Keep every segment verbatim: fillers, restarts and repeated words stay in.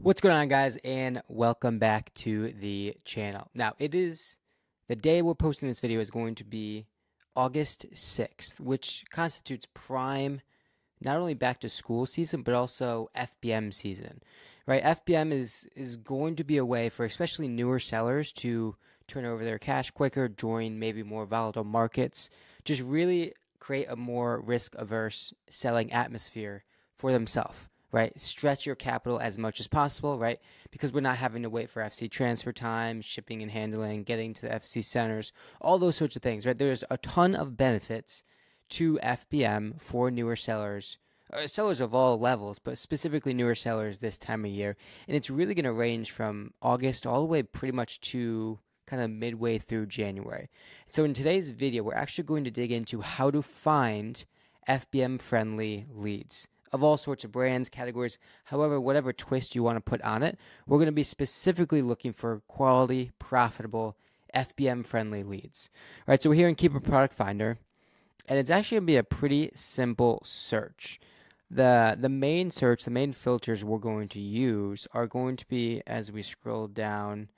What's going on, guys, and welcome back to the channel. Now, it is the day we're posting this video is going to be August sixth, which constitutes prime not only back to school season but also F B M season. Right? F B M is is going to be a way for especially newer sellers to turn over their cash quicker, join maybe more volatile markets, just really create a more risk averse selling atmosphere for themselves. Right? Stretch your capital as much as possible, right? Because we're not having to wait for F C transfer time, shipping and handling, getting to the F C centers, all those sorts of things, right? There's a ton of benefits to F B M for newer sellers, or sellers of all levels, but specifically newer sellers this time of year. And it's really going to range from August all the way pretty much to kind of midway through January. So in today's video, we're actually going to dig into how to find F B M-friendly leads of all sorts of brands, categories, however, whatever twist you want to put on it. We're going to be specifically looking for quality, profitable, F B M-friendly leads. All right, so we're here in Keepa Product Finder, and it's actually going to be a pretty simple search. The, the main search, the main filters we're going to use are going to be, as we scroll down,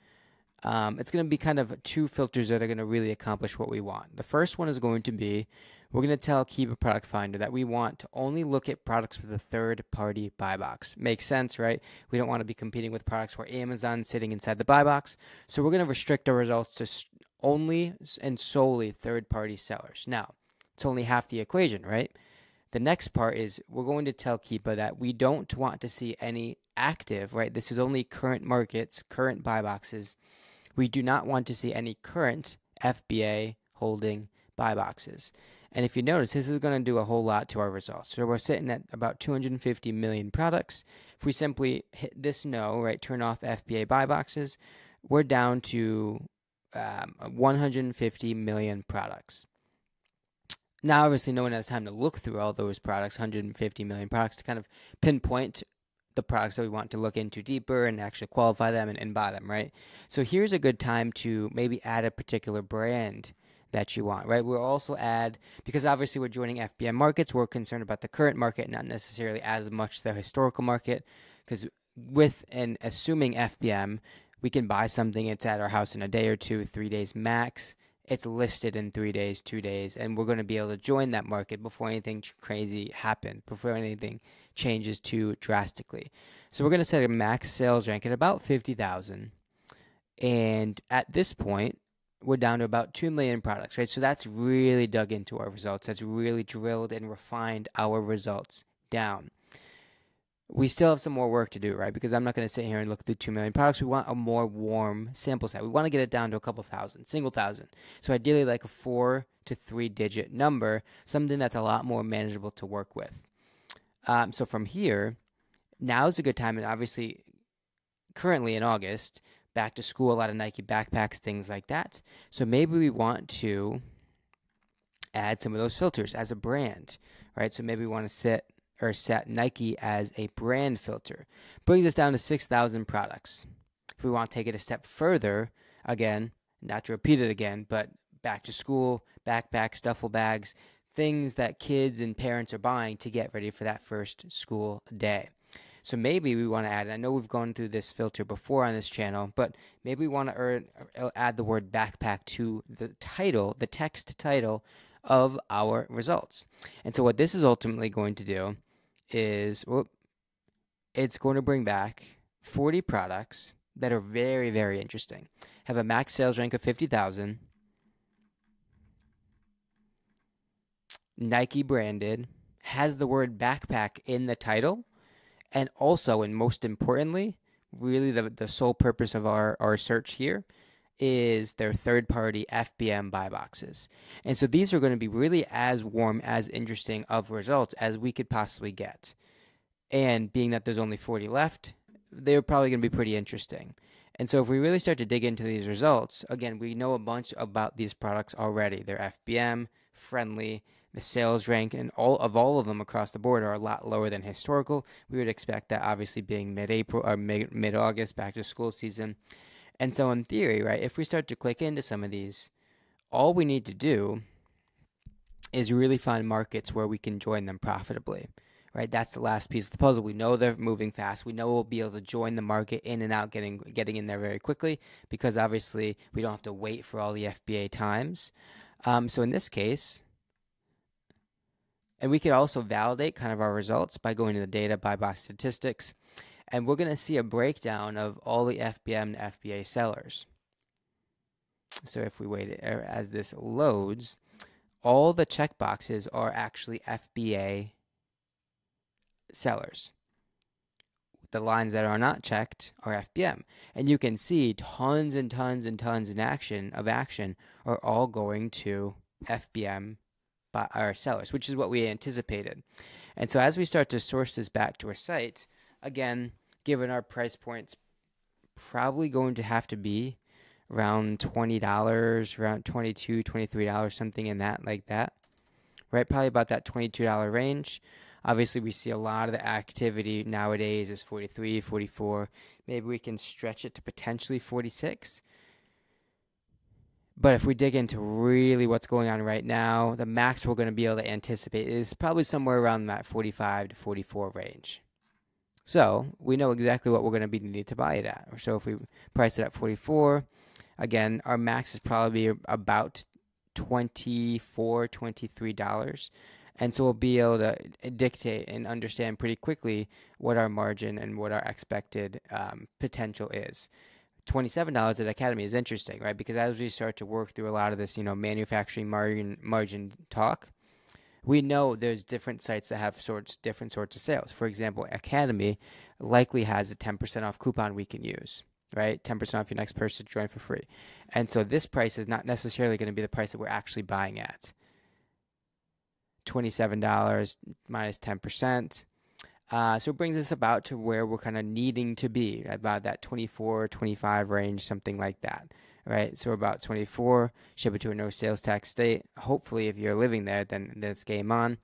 um, it's going to be kind of two filters that are going to really accomplish what we want. The first one is going to be, we're going to tell Keepa Product Finder that we want to only look at products with a third-party buy box. Makes sense, right? We don't want to be competing with products where Amazon's sitting inside the buy box. So we're going to restrict our results to only and solely third-party sellers. Now, it's only half the equation, right? The next part is we're going to tell Keepa that we don't want to see any active, right? This is only current markets, current buy boxes. We do not want to see any current F B A holding buy boxes. And if you notice, this is going to do a whole lot to our results. So we're sitting at about two hundred fifty million products. If we simply hit this no, right, turn off F B A buy boxes, we're down to um, one hundred fifty million products. Now, obviously, no one has time to look through all those products, one hundred fifty million products, to kind of pinpoint the products that we want to look into deeper and actually qualify them and, and buy them, right? So here's a good time to maybe add a particular brand that you want, right? We'll also add, because obviously we're joining F B M markets, we're concerned about the current market, not necessarily as much the historical market, because with an assuming F B M, we can buy something, it's at our house in a day or two, three days max, it's listed in three days, two days, and we're going to be able to join that market before anything crazy happens, before anything changes too drastically. So we're going to set a max sales rank at about fifty thousand, and at this point, we're down to about two million products, right? So that's really dug into our results. That's really drilled and refined our results down. We still have some more work to do, right? Because I'm not going to sit here and look through two million products. We want a more warm sample set. We want to get it down to a couple thousand, single thousand. So ideally like a four to three digit number, something that's a lot more manageable to work with. Um, so from here, now is a good time. And obviously currently in August, back to school, a lot of Nike backpacks, things like that. So maybe we want to add some of those filters as a brand, right? So maybe we want to set or set Nike as a brand filter. Brings us down to six thousand products. If we want to take it a step further, again, not to repeat it again, but back to school, backpacks, duffel bags, things that kids and parents are buying to get ready for that first school day. So maybe we want to add, I know we've gone through this filter before on this channel, but maybe we want to add the word backpack to the title, the text title of our results. And so what this is ultimately going to do is, whoop, it's going to bring back forty products that are very, very interesting. Have a max sales rank of fifty thousand. Nike branded. Has the word backpack in the title. And also, and most importantly, really the, the sole purpose of our, our search here is their third-party F B M buy boxes. And so these are going to be really as warm, as interesting of results as we could possibly get. And being that there's only forty left, they're probably going to be pretty interesting. And so if we really start to dig into these results, again, we know a bunch about these products already. They're F B M friendly. The sales rank and all of all of them across the board are a lot lower than historical. We would expect that, obviously, being mid-April or mid-August, back to school season. And so in theory, right, if we start to click into some of these, all we need to do is really find markets where we can join them profitably, right? That's the last piece of the puzzle. We know they're moving fast. We know we'll be able to join the market in and out, getting getting in there very quickly, because obviously we don't have to wait for all the F B A times. Um, so in this case, and we could also validate kind of our results by going to the data by box statistics, and we're going to see a breakdown of all the F B M and F B A sellers. So if we wait as this loads, all the checkboxes are actually F B A sellers. The lines that are not checked are F B M. And you can see tons and tons and tons in action of action are all going to F B M by our sellers, which is what we anticipated. And so as we start to source this back to our site, again, given our price points, probably going to have to be around twenty dollars, around twenty-two dollars, twenty-three dollars, something in that, like that, right? Probably about that twenty-two dollar range. Obviously, we see a lot of the activity nowadays is forty-three dollars, forty-four dollars. Maybe we can stretch it to potentially forty-six dollars. But if we dig into really what's going on right now, the max we're going to be able to anticipate is probably somewhere around that forty-five to forty-four range. So we know exactly what we're going to be need to buy it at. So if we price it at forty-four dollars, again, our max is probably about twenty-four dollars, twenty-three dollars. And so we'll be able to dictate and understand pretty quickly what our margin and what our expected um, potential is. twenty-seven dollars at Academy is interesting, right? Because as we start to work through a lot of this, you know, manufacturing margin, margin talk, we know there's different sites that have sorts different sorts of sales. For example, Academy likely has a ten percent off coupon we can use, right? ten percent off your next person to join for free. And so this price is not necessarily going to be the price that we're actually buying at. twenty-seven dollars minus ten percent. Uh, so it brings us about to where we're kind of needing to be, about that twenty-four, twenty-five range, something like that, right? So we're about twenty-four, ship it to a no sales tax state. Hopefully, if you're living there, then that's game on.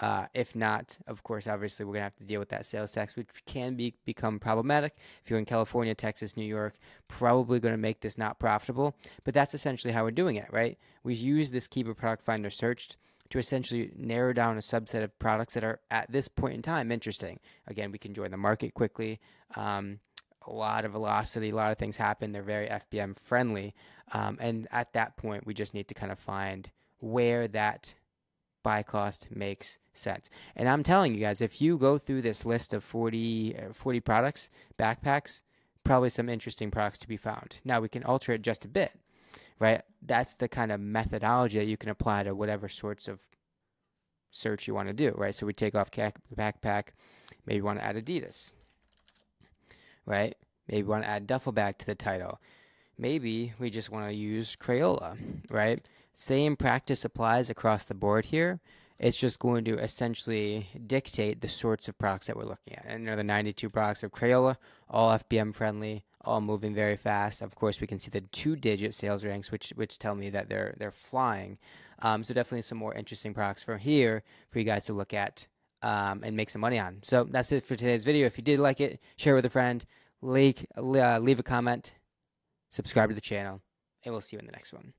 Uh, if not, of course, obviously, we're going to have to deal with that sales tax, which can be become problematic. If you're in California, Texas, New York, probably going to make this not profitable. But that's essentially how we're doing it, right? We use this Keepa Product Finder searched to essentially narrow down a subset of products that are at this point in time interesting. Again, we can join the market quickly. Um, a lot of velocity, a lot of things happen. They're very F B M friendly. Um, and at that point, we just need to kind of find where that buy cost makes sense. And I'm telling you guys, if you go through this list of forty, forty products, backpacks, probably some interesting products to be found. Now we can alter it just a bit, right? That's the kind of methodology that you can apply to whatever sorts of search you want to do, right? So we take off backpack, maybe want to add Adidas, right? Maybe want to add duffel bag to the title. Maybe we just want to use Crayola, right? Same practice applies across the board here. It's just going to essentially dictate the sorts of products that we're looking at. And another ninety-two products of Crayola, all F B M friendly, all moving very fast. Of course, we can see the two-digit sales ranks, which which tell me that they're they're flying. Um, so definitely some more interesting products from here for you guys to look at um, and make some money on. So that's it for today's video. If you did like it, share with a friend, like, uh, leave a comment, subscribe to the channel, and we'll see you in the next one.